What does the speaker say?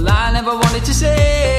Well, I never wanted to say